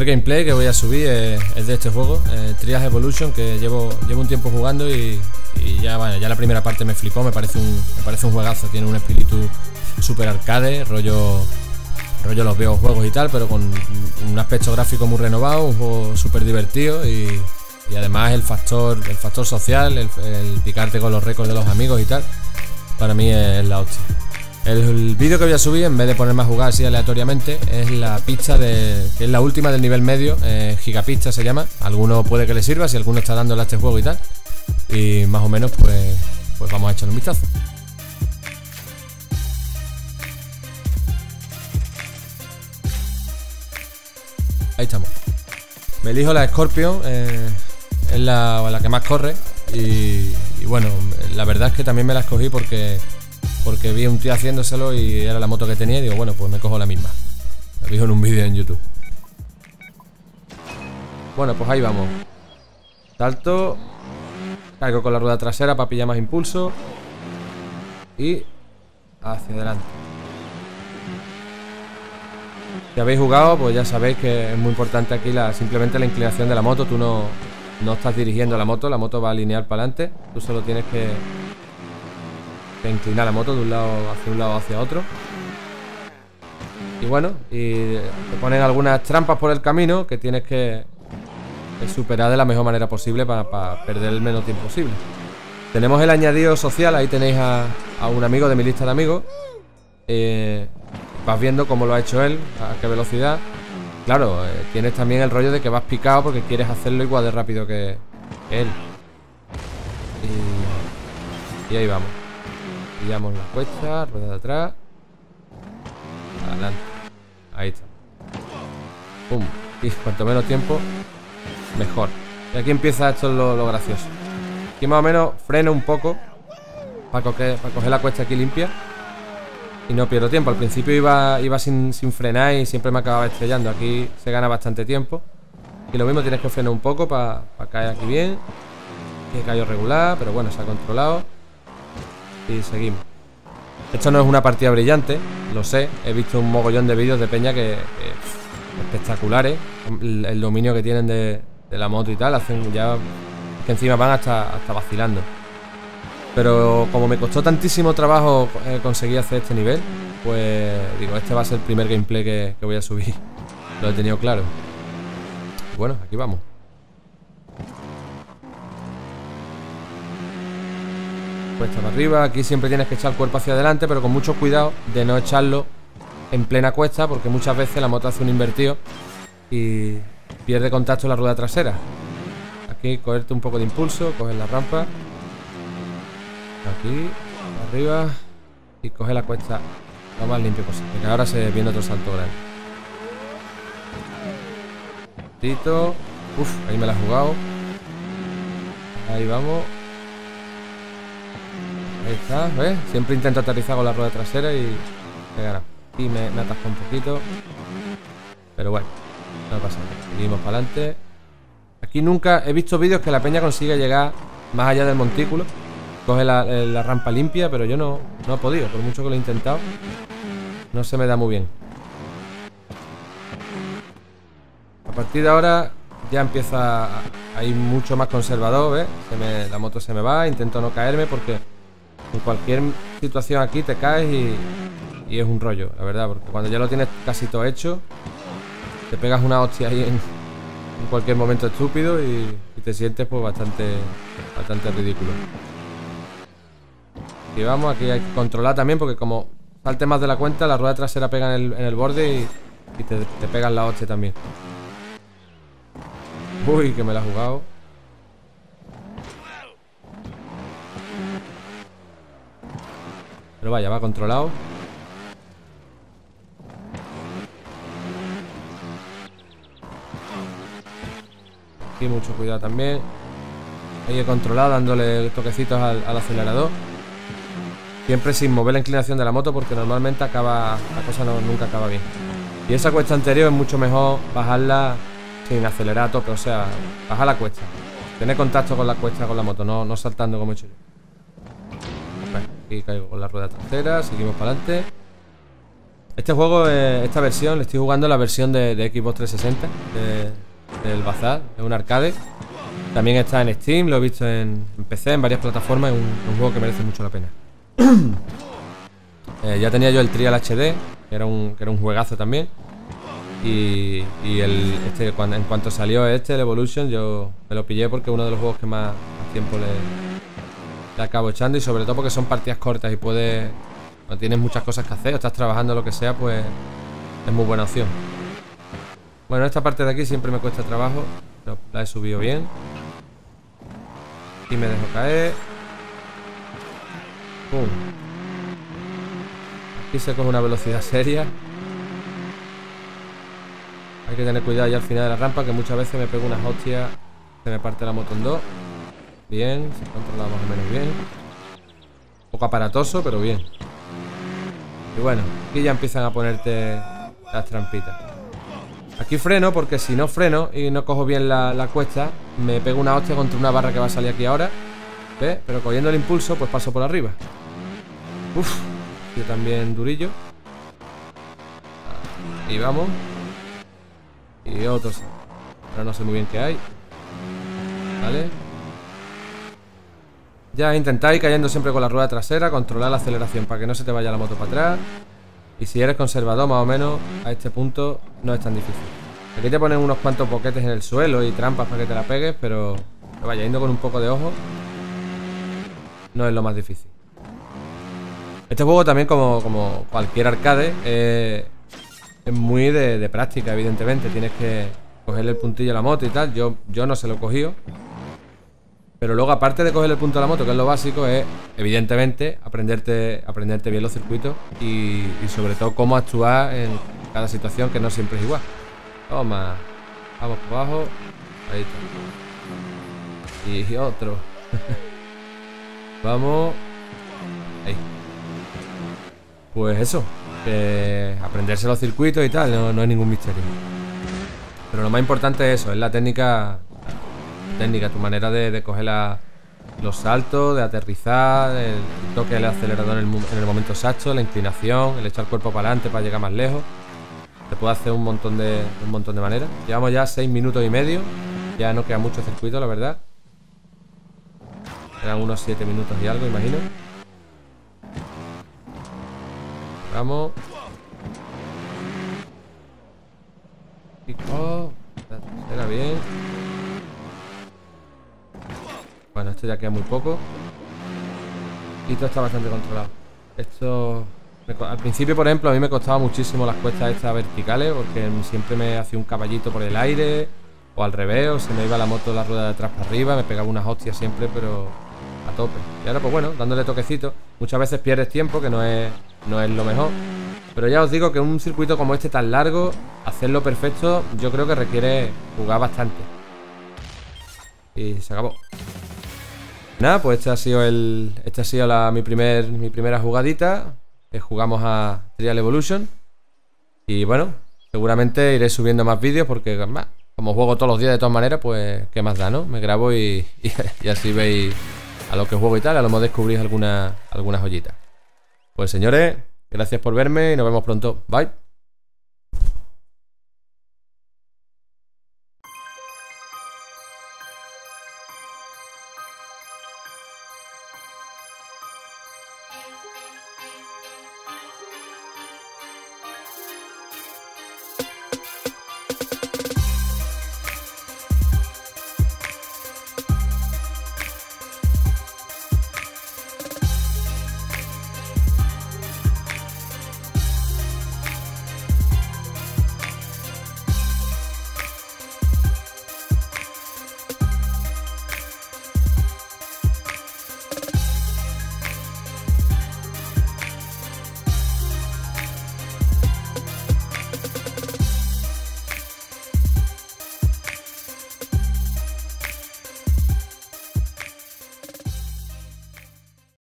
primer gameplay que voy a subir es de este juego, Trials Evolution, que llevo un tiempo jugando y ya, bueno, ya la primera parte me flipó, me parece un juegazo, tiene un espíritu super arcade, rollo los videojuegos y tal, pero con un aspecto gráfico muy renovado, un juego súper divertido y además el factor social, el picarte con los récords de los amigos y tal, para mí es la hostia. El vídeo que voy a subir, en vez de ponerme a jugar así aleatoriamente, es la pista que es la última del nivel medio, Gigapista se llama. Alguno puede que le sirva, si alguno está dándole a este juego y tal. Y más o menos pues vamos a echarle un vistazo. Ahí estamos. Me elijo la Scorpion, es la que más corre. Y bueno, la verdad es que también me la escogí porque vi a un tío haciéndoselo y era la moto que tenía y digo, bueno, pues me cojo la misma. La vi en un vídeo en YouTube. Bueno, pues ahí vamos. Salto. Cargo con la rueda trasera para pillar más impulso. Y hacia adelante. Si habéis jugado, pues ya sabéis que es muy importante aquí simplemente la inclinación de la moto. Tú no estás dirigiendo la moto va a alinear para adelante. Tú solo tienes que inclinar la moto de un lado hacia otro. Y bueno, y te ponen algunas trampas por el camino que tienes que superar de la mejor manera posible para perder el menos tiempo posible. Tenemos el añadido social, ahí tenéis a un amigo de mi lista de amigos. Vas viendo cómo lo ha hecho él, a qué velocidad. Claro, tienes también el rollo de que vas picado porque quieres hacerlo igual de rápido que él. Y ahí vamos. Pillamos la cuesta, rueda de atrás. Adelante. Ahí está. ¡Pum! Y cuanto menos tiempo, mejor. Y aquí empieza esto lo gracioso. Aquí más o menos freno un poco para coger la cuesta aquí limpia. Y no pierdo tiempo. Al principio iba sin frenar y siempre me acababa estrellando. Aquí se gana bastante tiempo. Y lo mismo, tienes que frenar un poco para caer aquí bien. He caído regular, pero bueno, se ha controlado. Y seguimos. Esto no es una partida brillante, lo sé. He visto un mogollón de vídeos de peña que espectaculares. El dominio que tienen de la moto y tal. Hacen ya. Es que encima van hasta vacilando. Pero como me costó tantísimo trabajo conseguir hacer este nivel, pues digo, este va a ser el primer gameplay que voy a subir. Lo he tenido claro. Bueno, aquí vamos. Cuesta para arriba, aquí siempre tienes que echar el cuerpo hacia adelante, pero con mucho cuidado de no echarlo en plena cuesta, porque muchas veces la moto hace un invertido y pierde contacto en la rueda trasera. Aquí cogerte un poco de impulso, coger la rampa. Aquí, arriba. Y coge la cuesta lo más limpio posible, que ahora se viene otro salto grande. Tito. Uf, ahí me la he jugado. Ahí vamos. Ahí está, ¿ves? Siempre intento aterrizar con la rueda trasera y pegar. Aquí me atasco un poquito, pero bueno, no pasa nada. Seguimos para adelante. Aquí nunca he visto vídeos que la peña consigue llegar más allá del montículo. Coge la rampa limpia, pero yo no he podido. Por mucho que lo he intentado, no se me da muy bien. A partir de ahora ya empieza a ir mucho más conservador, ¿ves? La moto se me va, intento no caerme porque en cualquier situación aquí te caes y es un rollo, la verdad. Porque cuando ya lo tienes casi todo hecho, te pegas una hostia ahí en cualquier momento estúpido y te sientes pues bastante ridículo. Y vamos, aquí hay que controlar también porque como salte más de la cuenta, la rueda trasera pega en el borde y te pegan la hostia también. Uy, que me la ha jugado. Pero vaya, va controlado. Aquí mucho cuidado también. Ahí he controlado dándole toquecitos al acelerador. Siempre sin mover la inclinación de la moto porque normalmente la cosa nunca acaba bien. Y esa cuesta anterior es mucho mejor bajarla sin acelerar a tope, o sea, bajar la cuesta. Tener contacto con la cuesta, con la moto, no saltando como he hecho yo. Bueno, aquí caigo con la rueda trasera, seguimos para adelante. Este juego, esta versión, le estoy jugando la versión de Xbox 360 del bazar, es un arcade. También está en Steam, lo he visto en PC, en varias plataformas. Es un juego que merece mucho la pena. Ya tenía yo el Trial HD, que era un juegazo también. Y en cuanto salió el Evolution, yo me lo pillé porque es uno de los juegos que más tiempo le acabo echando, y sobre todo porque son partidas cortas y puedes, cuando tienes muchas cosas que hacer o estás trabajando, lo que sea, pues es muy buena opción. Bueno, esta parte de aquí siempre me cuesta trabajo, pero la he subido bien y me dejo caer. ¡Pum! Aquí se coge una velocidad seria. Hay que tener cuidado ya al final de la rampa, que muchas veces me pego unas hostias, se me parte la moto en dos. Bien, se ha controlado más o menos bien. Un poco aparatoso, pero bien. Y bueno, aquí ya empiezan a ponerte las trampitas. Aquí freno, porque si no freno y no cojo bien la cuesta, me pego una hostia contra una barra que va a salir aquí ahora. ¿Ves? Pero cogiendo el impulso, pues paso por arriba. Uf, yo también durillo. Y vamos. Y otros. Ahora no sé muy bien qué hay. Vale. Ya intentáis cayendo siempre con la rueda trasera, controlar la aceleración para que no se te vaya la moto para atrás. Y si eres conservador, más o menos, a este punto no es tan difícil. Aquí te ponen unos cuantos boquetes en el suelo y trampas para que te la pegues, pero vaya, yendo con un poco de ojo, no es lo más difícil. Este juego también, como cualquier arcade, es muy de práctica, evidentemente. Tienes que cogerle el puntillo a la moto y tal. Yo no se lo he cogido. Pero luego, aparte de cogerle el punto a la moto, que es lo básico, es, evidentemente, aprenderte bien los circuitos y sobre todo cómo actuar en cada situación, que no siempre es igual. Toma. Vamos por abajo. Ahí está. Y otro. Vamos. Ahí. Pues eso. Aprenderse los circuitos y tal, no es ningún misterio. Pero lo más importante es eso, es la técnica, tu manera de coger los saltos, de aterrizar, el toque del acelerador en el momento exacto, la inclinación, el echar el cuerpo para adelante para llegar más lejos. Te puede hacer un montón de maneras. Llevamos ya 6 minutos y medio, ya no queda mucho circuito, la verdad. Eran unos 7 minutos y algo, imagino. Vamos. Pico. La tercera, bien. Bueno, esto ya queda muy poco. Y todo está bastante controlado. Esto... Al principio, por ejemplo, a mí me costaba muchísimo las cuestas estas verticales, porque siempre me hacía un caballito por el aire, o al revés, o se me iba la moto de la rueda de atrás para arriba, me pegaba unas hostias siempre, pero a tope. Y ahora, pues bueno, dándole toquecitos. Muchas veces pierdes tiempo, que no es lo mejor. Pero ya os digo que un circuito como este tan largo, hacerlo perfecto, yo creo que requiere jugar bastante. Y se acabó. Nada, pues esta ha sido mi primera jugadita. Jugamos a Trial Evolution. Y bueno, seguramente iré subiendo más vídeos, porque como juego todos los días de todas maneras, pues qué más da, ¿no? Me grabo y así veis a lo que juego y tal, a lo mejor descubrís alguna joyita. Pues señores, gracias por verme y nos vemos pronto. Bye.